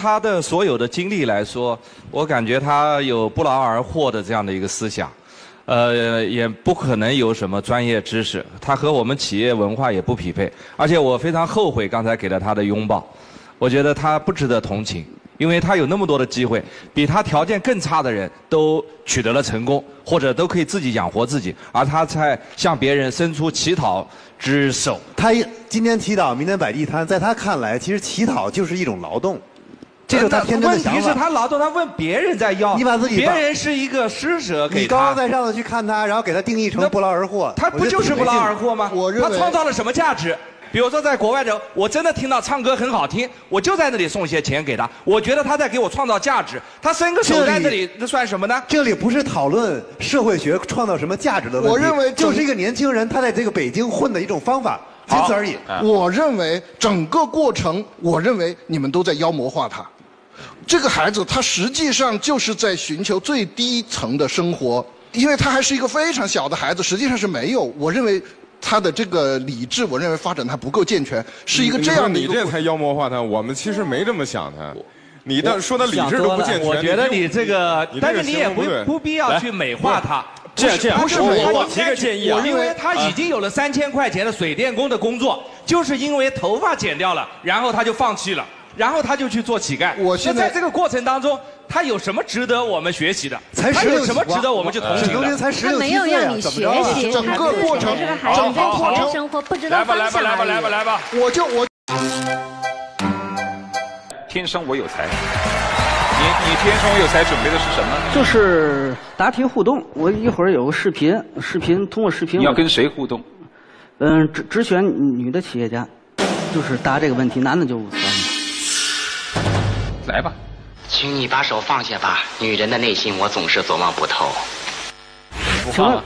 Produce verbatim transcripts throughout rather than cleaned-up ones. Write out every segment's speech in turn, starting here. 他的所有的经历来说，我感觉他有不劳而获的这样的一个思想，呃，也不可能有什么专业知识，他和我们企业文化也不匹配。而且我非常后悔刚才给了他的拥抱，我觉得他不值得同情，因为他有那么多的机会，比他条件更差的人都取得了成功，或者都可以自己养活自己，而他才向别人伸出乞讨之手。他今天乞讨，明天摆地摊，在他看来，其实乞讨就是一种劳动。 这是他天真的想法。问题是他劳动，他问别人在要，你把自己把别人是一个施舍给他，你高高在上的去看他，然后给他定义成不劳而获，他不就是不劳而获吗？我认为他创造了什么价值？比如说在国外的，我真的听到唱歌很好听，我就在那里送一些钱给他，我觉得他在给我创造价值。他伸个手在那里，那算什么呢？这里不是讨论社会学创造什么价值的问题，我认为就是一个年轻人他在这个北京混的一种方法。 仅此而已。我认为整个过程，我认为你们都在妖魔化他。这个孩子，他实际上就是在寻求最低层的生活，因为他还是一个非常小的孩子，实际上是没有。我认为他的这个理智，我认为发展他不够健全，是一个这样的一个。你, 你这才妖魔化他，我们其实没这么想他。 你的说的理智都不健全，我觉得你这个，但是你也不不必要去美化它。这样这样，不是我提个建议啊，因为他已经有了三千块钱的水电工的工作，就是因为头发剪掉了，然后他就放弃了，然后他就去做乞丐。我现在在这个过程当中，他有什么值得我们学习的？他有什么值得我们去同情的？他没有让你学习，整个过程，整个过程生活不知道方向。来吧来吧来吧来吧来吧，我就我。 天生我有才，你你天生我有才准备的是什么？就是答题互动。我一会儿有个视频，视频通过视频。你要跟谁互动？嗯，只只选女的企业家，就是答这个问题，男的就算了。来吧，请你把手放下吧。女人的内心我总是琢磨不透。请问，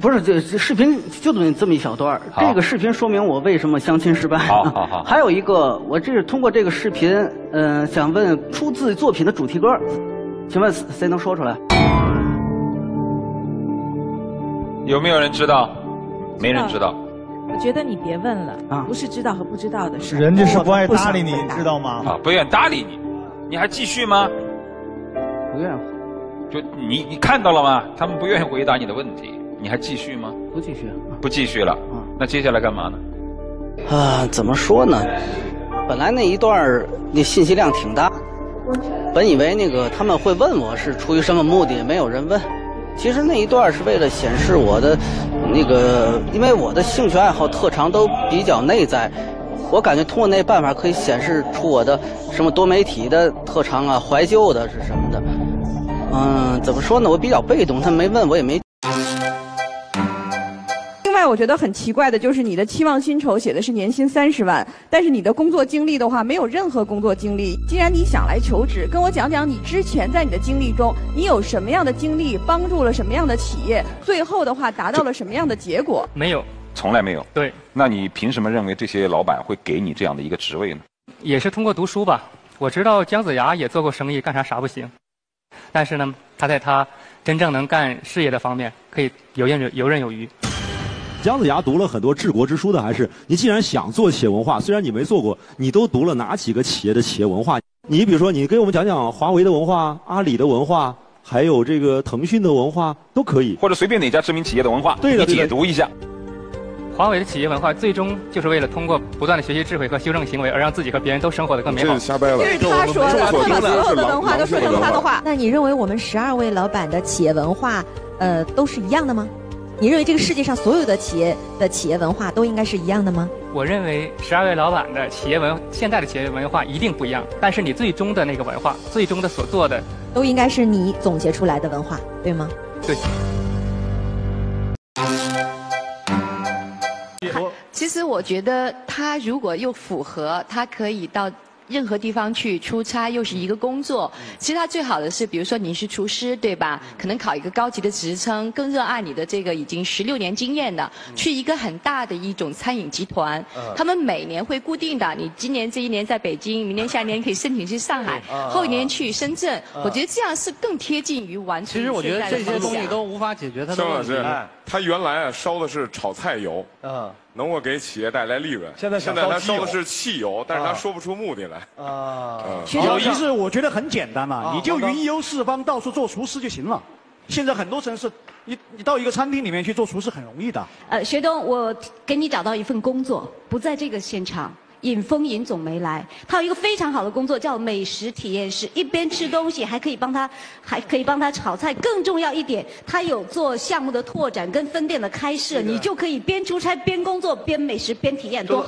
不是这这视频就这么这么一小段这个视频说明我为什么相亲失败。好好好。还有一个，我这是通过这个视频。 嗯、呃，想问出自作品的主题歌，请问谁能说出来？有没有人知道？没人知道。我觉得你别问了，啊、不是知道和不知道的事。人家是不爱搭理你，你知道吗？啊，不愿搭理你，你还继续吗？不愿。就你你看到了吗？他们不愿意回答你的问题，你还继续吗？不继续。不继续了。啊、那接下来干嘛呢？啊，怎么说呢？ 本来那一段那信息量挺大，本以为那个他们会问我是出于什么目的，没有人问。其实那一段是为了显示我的那个，因为我的兴趣爱好特长都比较内在，我感觉通过那办法可以显示出我的什么多媒体的特长啊、怀旧的是什么的。嗯，怎么说呢？我比较被动，他们没问我也没。 另外，我觉得很奇怪的就是你的期望薪酬写的是年薪三十万，但是你的工作经历的话没有任何工作经历。既然你想来求职，跟我讲讲你之前在你的经历中，你有什么样的经历，帮助了什么样的企业，最后的话达到了什么样的结果？没有，从来没有。对，那你凭什么认为这些老板会给你这样的一个职位呢？也是通过读书吧。我知道姜子牙也做过生意，干啥啥不行，但是呢，他在他真正能干事业的方面，可以游刃游刃有余。 姜子牙读了很多治国之书的，还是你既然想做企业文化，虽然你没做过，你都读了哪几个企业的企业文化？你比如说，你给我们讲讲华为的文化、阿里的文化，还有这个腾讯的文化都可以，或者随便哪家知名企业的文化，对的，你解读一下。华为的企业文化最终就是为了通过不断的学习智慧和修正行为，而让自己和别人都生活得更美好。这是瞎掰了，这是他说的，他把所有的文化都说成他的话。那你认为我们十二位老板的企业文化，呃，都是一样的吗？ 你认为这个世界上所有的企业的企业文化都应该是一样的吗？我认为十二位老板的企业文现在的企业文化一定不一样，但是你最终的那个文化，最终的所做的，都应该是你总结出来的文化，对吗？对。其实我觉得他如果又符合，他可以到。 任何地方去出差又是一个工作，其实它最好的是，比如说你是厨师，对吧？可能考一个高级的职称，更热爱你的这个已经十六年经验的，去一个很大的一种餐饮集团，他们每年会固定的，你今年这一年在北京，明年下年可以申请去上海，后年去深圳。我觉得这样是更贴近于完成。其实我觉得这些东西都无法解决他的问题。肖老师，他原来啊烧的是炒菜油，嗯。能够给企业带来利润。现在现在他烧的是汽油，但是他说不出目的来。啊，有一是我觉得很简单了，你就云游四方，到处做厨师就行了。现在很多城市，你你到一个餐厅里面去做厨师很容易的。呃，学东，我给你找到一份工作，不在这个现场。 尹峰尹总没来，他有一个非常好的工作叫美食体验师，一边吃东西还可以帮他，还可以帮他炒菜。更重要一点，他有做项目的拓展跟分店的开设，你就可以边出差边工作边美食边体验，多好。